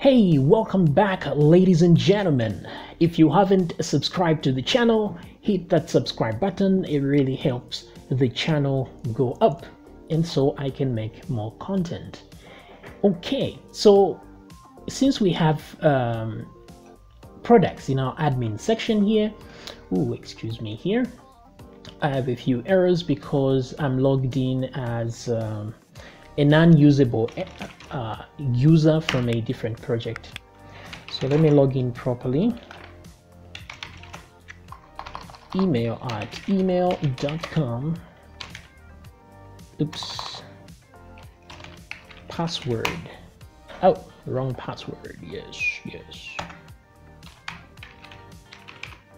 Hey, welcome back, ladies and gentlemen. If you haven't subscribed to the channel, hit that subscribe button. It really helps the channel go up, and so I can make more content. Okay, so since we have products in our admin section here, I have a few errors because I'm logged in as a non-usable user from a different project. So let me log in properly. Email at email.com. Oops. Password. Oh, wrong password. Yes.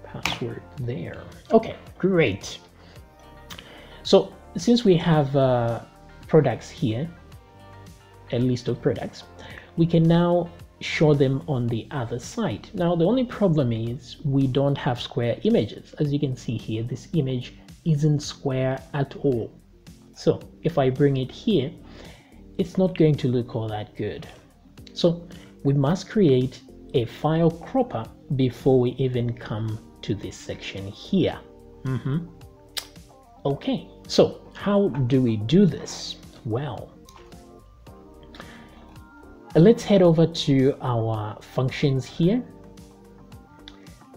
Password there. Okay, great. So since we have products here, a list of products, we can now show them on the other side. Now the only problem is we don't have square images. As you can see here, this image isn't square at all. So if I bring it here, it's not going to look all that good. So we must create a file cropper before we even come to this section here. Okay, so how do we do this? Well, let's head over to our functions here,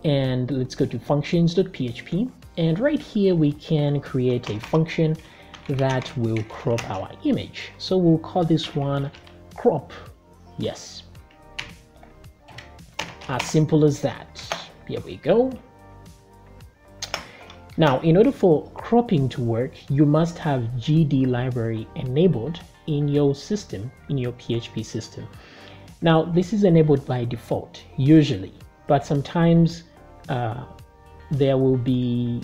and let's go to functions.php, and right here we can create a function that will crop our image. So we'll call this one crop. Yes, as simple as that. Here we go. Now, in order for cropping to work, you must have GD library enabled in your system, in your PHP system. Now, this is enabled by default, usually, but sometimes there will be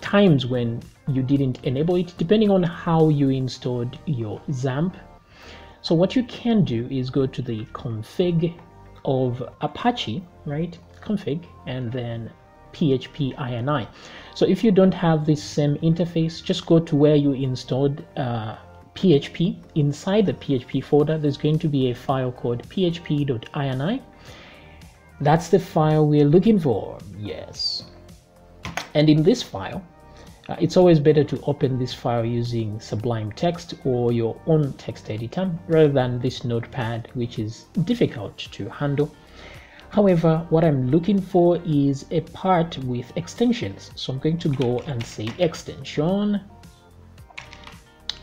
times when you didn't enable it, depending on how you installed your XAMPP. So what you can do is go to the config of Apache, right? Config, and then php.ini. So if you don't have this same interface, just go to where you installed PHP. Inside the PHP folder, there's going to be a file called php.ini. That's the file we're looking for. Yes. And in this file, it's always better to open this file using Sublime Text or your own text editor rather than this Notepad, which is difficult to handle. However, what I'm looking for is a part with extensions. So I'm going to go and say extension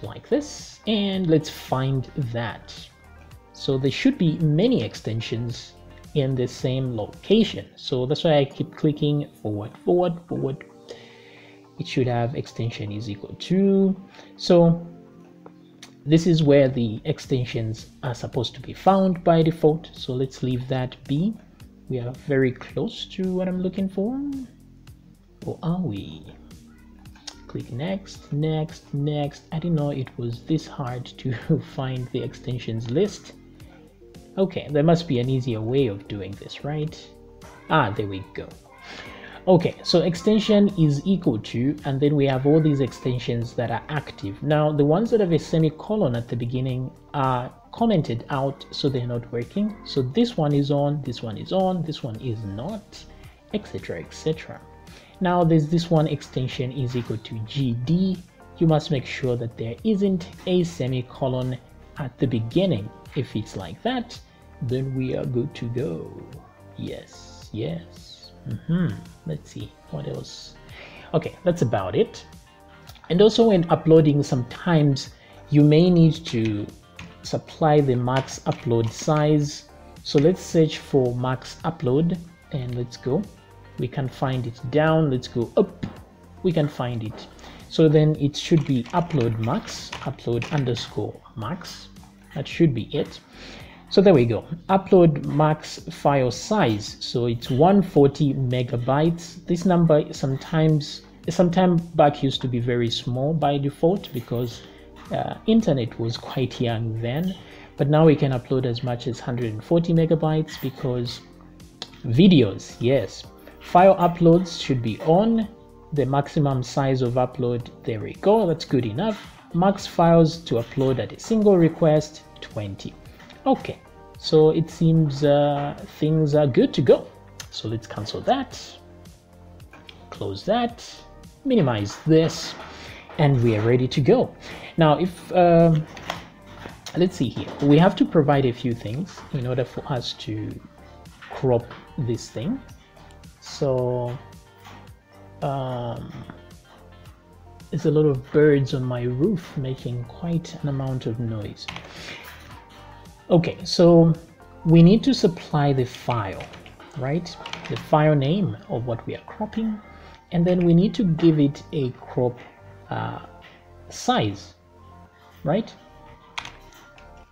like this, and let's find that. So there should be many extensions in the same location. So that's why I keep clicking forward, forward, forward. It should have extension is equal to. So this is where the extensions are supposed to be found by default. So let's leave that be. We are very close to what I'm looking for, or are we? Click next, next, next. I didn't know it was this hard to find the extensions list. Okay, there must be an easier way of doing this, right? Ah, there we go. Okay, so extension is equal to, and then we have all these extensions that are active. Now, the ones that have a semicolon at the beginning are commented out, so they're not working. So this one is on, this one is on, this one is not, etc., etc. Now there's this one, extension is equal to GD. You must make sure that there isn't a semicolon at the beginning. If it's like that, then we are good to go. Yes, yes. Let's see what else. Okay, that's about it. And also, when uploading, sometimes you may need to supply the max upload size. So let's search for max upload, and let's go. We can find it down. Let's go up. We can find it. So then it should be upload max, upload underscore max. That should be it. So there we go. Upload max file size. So it's 140 megabytes. This number sometime back used to be very small by default because internet was quite young then, but now we can upload as much as 140 megabytes because videos, yes. File uploads should be on. The maximum size of upload, there we go, that's good enough. Max files to upload at a single request, 20. Okay, So it seems things are good to go. So let's cancel that, close that, minimize this, and we are ready to go. Now, if let's see here, we have to provide a few things in order for us to crop this thing. So there's a lot of birds on my roof making quite an amount of noise. Okay, so we need to supply the file, right? The file name of what we are cropping, and then we need to give it a crop size, right?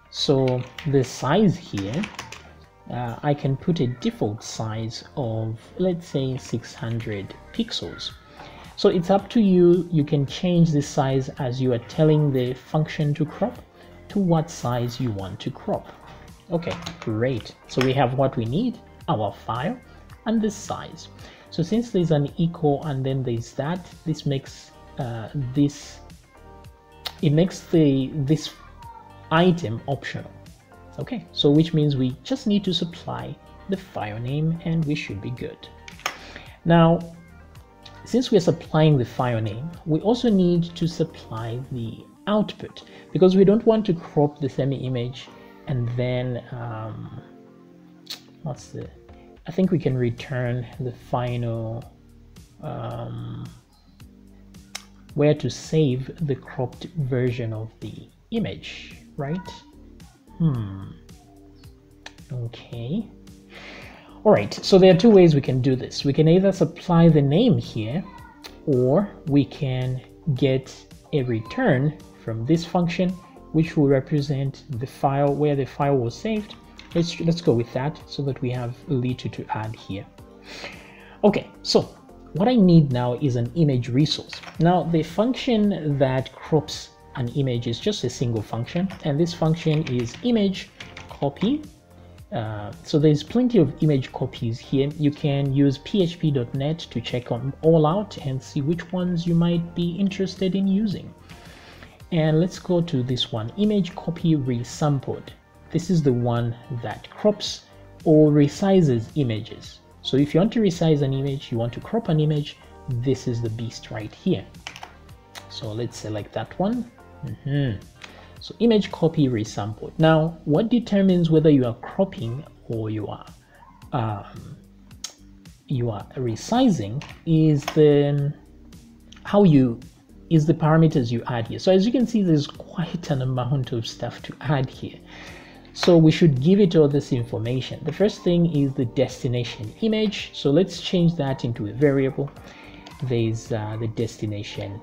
So the size here, I can put a default size of, let's say, 600 pixels. So it's up to you. You can change the size as you are telling the function to crop to what size you want to crop. Okay, great. So we have what we need, our file, and the size. So since there's an echo and then there's that, this makes this item optional. Okay, so which means we just need to supply the file name and we should be good. Now, since we're supplying the file name, we also need to supply the output, because we don't want to crop the semi-image and then I think we can return the final where to save the cropped version of the image, right? Okay. All right, so there are two ways we can do this. We can either supply the name here, or we can get a return from this function, which will represent the file where the file was saved. Let's go with that so that we have a little to add here. Okay, so what I need now is an image resource. Now, the function that crops an image is just a single function, and this function is image copy. So there's plenty of image copies here. You can use php.net to check on all out and see which ones you might be interested in using. And let's go to this one, image copy resampled. This is the one that crops or resizes images. So if you want to resize an image, you want to crop an image, this is the beast right here. So let's select that one. So image copy resampled. Now, what determines whether you are cropping or you are resizing is the parameters you add here. So as you can see, there's quite an amount of stuff to add here. So we should give it all this information. The first thing is the destination image. So let's change that into a variable. There's the destination,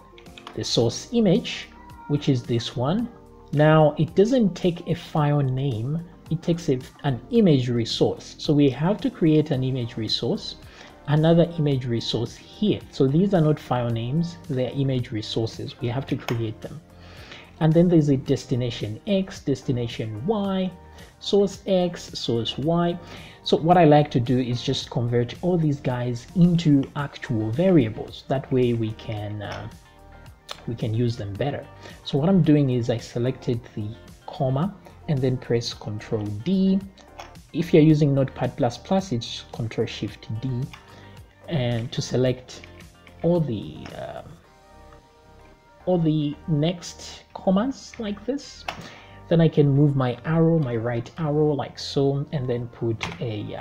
the source image, which is this one. Now, it doesn't take a file name, it takes an image resource. So we have to create an image resource, another image resource here. So these are not file names, they're image resources. We have to create them. And then there's a destination X, destination Y, source X, source Y. So what I like to do is just convert all these guys into actual variables. That way we can use them better. So what I'm doing is I selected the comma and then press Ctrl D. If you're using Notepad++, it's Ctrl Shift D, and to select all the next commas like this. Then I can move my arrow, my right arrow, like so, and then put a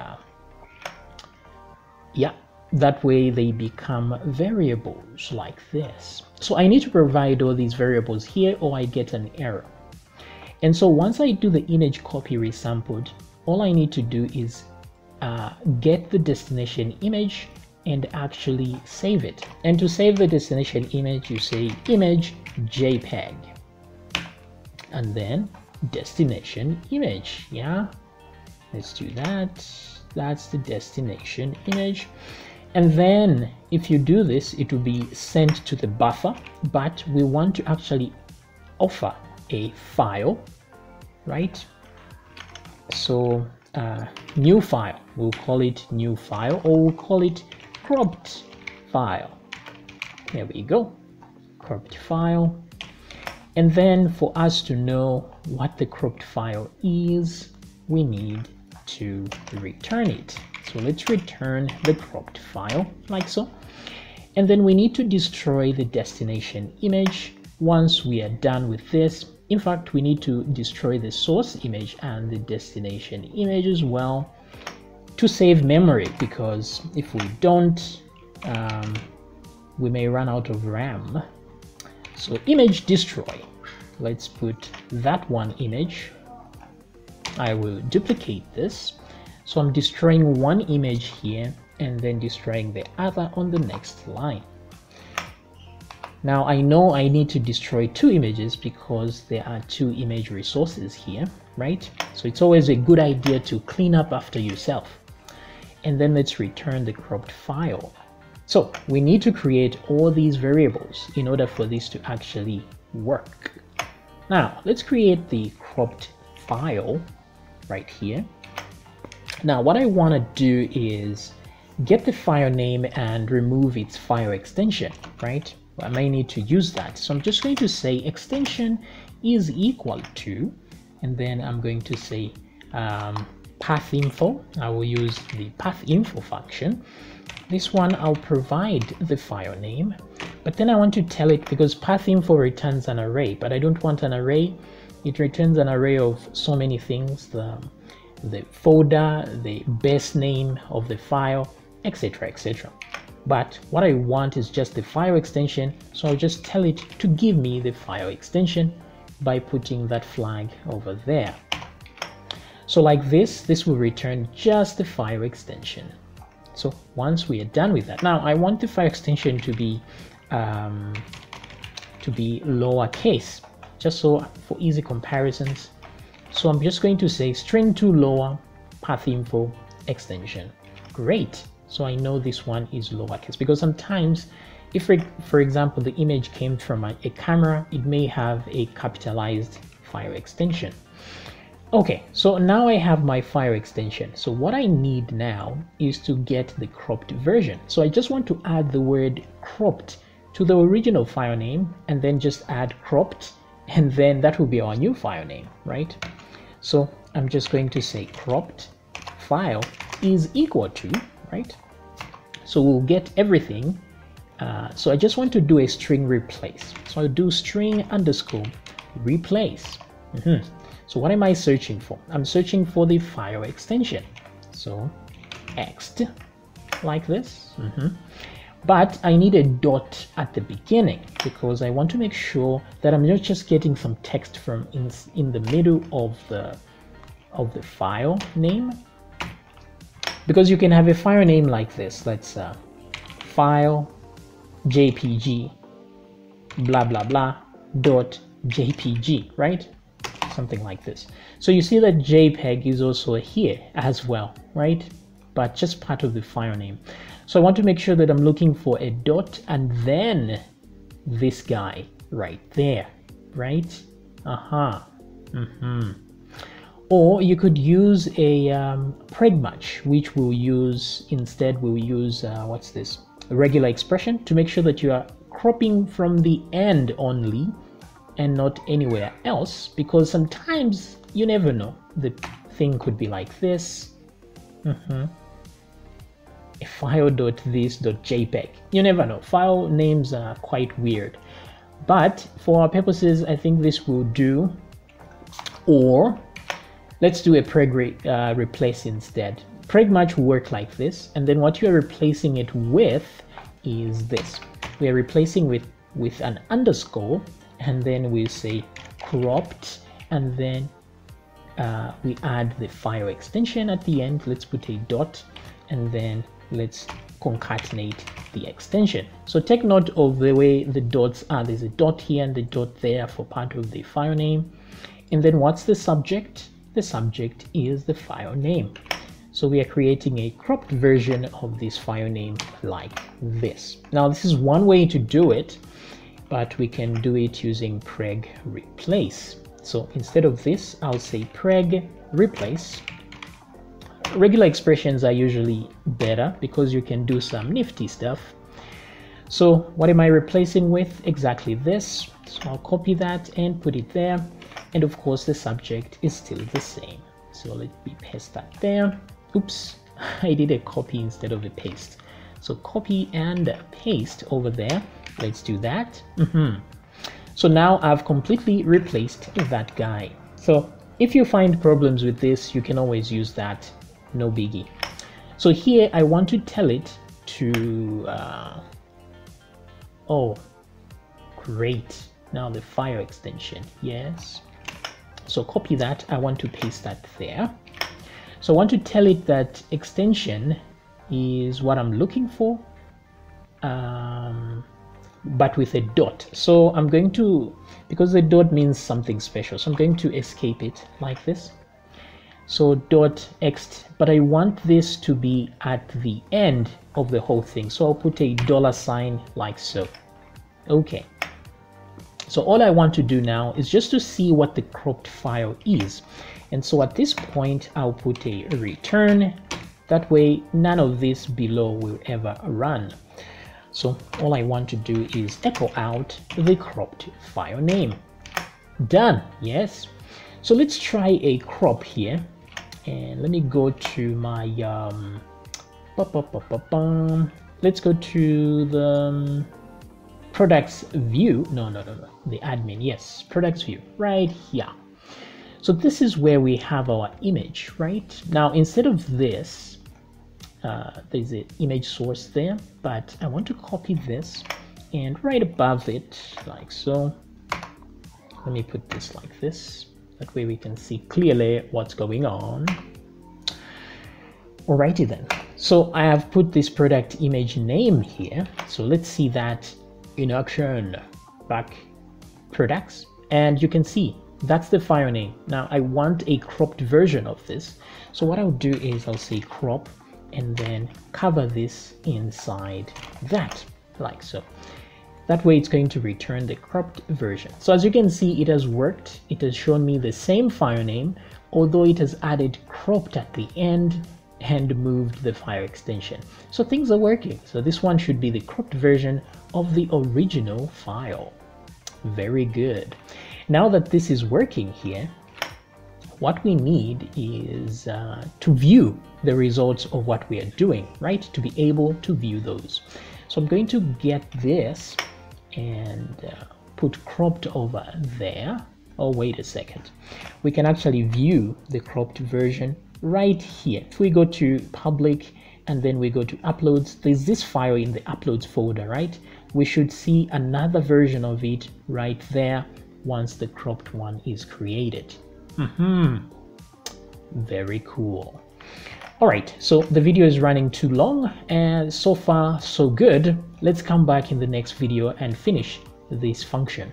that way they become variables like this. So I need to provide all these variables here or I get an error. And so once I do the image copy resampled, all I need to do is get the destination image and actually save it. And to save the destination image, you say image JPEG and then destination image. Yeah, let's do that. That's the destination image. And then if you do this, it will be sent to the buffer, but we want to actually offer a file, right? So new file, we'll call it new file, or we'll call it cropped file. There we go, cropped file. And then for us to know what the cropped file is, we need to return it. So let's return the cropped file like so. And then we need to destroy the destination image. Once we are done with this, in fact, we need to destroy the source image and the destination image as well to save memory, because if we don't, we may run out of RAM. So image destroy, let's put that one image. I will duplicate this. So I'm destroying one image here and then destroying the other on the next line. Now I know I need to destroy two images because there are two image resources here, right? So it's always a good idea to clean up after yourself. And then let's return the cropped file. So we need to create all these variables in order for this to actually work. Now let's create the cropped file right here. Now what I want to do is get the file name and remove its file extension, right? I may need to use that. So I'm just going to say extension is equal to, and then I'm going to say path info. I will use the path info function. This one I'll provide the file name, but then I want to tell it, because path info returns an array, but I don't want an array. It returns an array of so many things, the folder, the base name of the file, etc., etc. But what I want is just the file extension, so I'll just tell it to give me the file extension by putting that flag over there. So like this, this will return just the file extension. So once we are done with that, now I want the file extension to be lowercase, just so for easy comparisons. So I'm just going to say string2 lower path info extension. Great. So I know this one is lowercase, because sometimes if, for example, the image came from a camera, it may have a capitalized file extension. Okay, so now I have my file extension. So what I need now is to get the cropped version. So I just want to add the word cropped to the original file name and then just add cropped, and then that will be our new file name, right? So I'm just going to say cropped file is equal to, right? So we'll get everything. So I just want to do a string replace. So I'll do string underscore replace. So what am I searching for? I'm searching for the file extension. So ext, like this. But I need a dot at the beginning because I want to make sure that I'm not just getting some text from in the middle of the file name. Because you can have a file name like this. Let's file JPG blah blah blah dot JPG, right? Something like this. So you see that JPEG is also here as well, right? But just part of the file name. So I want to make sure that I'm looking for a dot and then this guy right there, right? Or you could use a preg match, which we'll use instead. We'll use what's this? A regular expression to make sure that you are cropping from the end only and not anywhere else, because sometimes you never know. The thing could be like this, a file.this.jpg. You never know. File names are quite weird, but for our purposes, I think this will do. Or let's do a preg replace instead. Preg match will work like this, and then what you are replacing it with is this. We are replacing with an underscore, and then we say cropped, and then we add the file extension at the end. Let's put a dot, and then let's concatenate the extension. So take note of the way the dots are. There's a dot here and the dot there for part of the file name. And then what's the subject? The subject is the file name. So we are creating a cropped version of this file name like this. Now this is one way to do it, but we can do it using preg replace. So instead of this, I'll say preg replace. Regular expressions are usually better because you can do some nifty stuff. So what am I replacing with? Exactly this. So I'll copy that and put it there. And of course the subject is still the same. So let me paste that down. Oops, I did a copy instead of a paste. So copy and paste over there. Let's do that. So now I've completely replaced that guy. So if you find problems with this, you can always use that. No biggie. So here I want to tell it to, oh, great. Now the file extension, yes. So copy that, I want to paste that there. So I want to tell it that extension is what I'm looking for, but with a dot. So I'm going to, because the dot means something special, so I'm going to escape it like this. So dot ext, but I want this to be at the end of the whole thing. So I'll put a $, like so. Okay. So all I want to do now is just to see what the cropped file is. And so at this point, I'll put a return. That way, none of this below will ever run. So all I want to do is echo out the cropped file name. Done. Yes. So let's try a crop here. And let me go to my, let's go to the products view. No, the admin, yes, products view right here. So this is where we have our image right now. Instead of this, there's an image source there, but I want to copy this and right above it, like so. Let me put this like this. That way we can see clearly what's going on. Alrighty then. So I have put this product image name here. So let's see that in action, back products, and you can see that's the file name. Now I want a cropped version of this. So what I'll do is I'll say crop and then cover this inside that, like so. That way it's going to return the cropped version. So as you can see, it has worked. It has shown me the same file name, although it has added cropped at the end and moved the file extension. So things are working. So this one should be the cropped version of the original file. Very good. Now that this is working here, what we need is to view the results of what we are doing, right? To be able to view those. So I'm going to get this and put cropped over there. Oh, wait a second. We can actually view the cropped version right here. If we go to public and then we go to uploads, there's this file in the uploads folder, right? We should see another version of it right there once the cropped one is created. Very cool. All right, so the video is running too long and so far so good. Let's come back in the next video and finish this function.